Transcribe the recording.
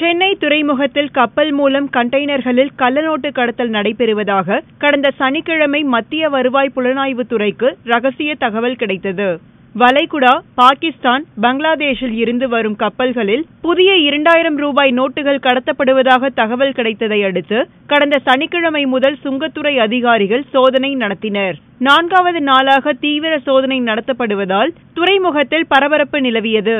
சென்னை துறைமுகத்தில் கப்பல் மூலம் கண்டெய்னர்களில் கள்ளநோட்டு கடத்தல் நடைபெறுவதாக கடந்த சனிக்கிழமை மத்திய வருவாய் புலனாய்வுத் துறைக்கு ரகசிய தகவல் கிடைத்தது. வளைகுடா, பாகிஸ்தான், பங்களாதேஷில் இருந்து வரும் கப்பல்களில் புதிய 2000 ரூபாய் நோட்டுகள் கடத்தப்படுவதாக தகவல் கிடைத்ததை அடுத்து கடந்த சனிக்கிழமை முதல் சுங்கத்துறை அதிகாரிகள் சோதனை நடத்தினர். 4வது நாளாக தீவிர சோதனை நடத்தப்படுவதால் துறைமுகத்தில் பரபரப்பு நிலவியது.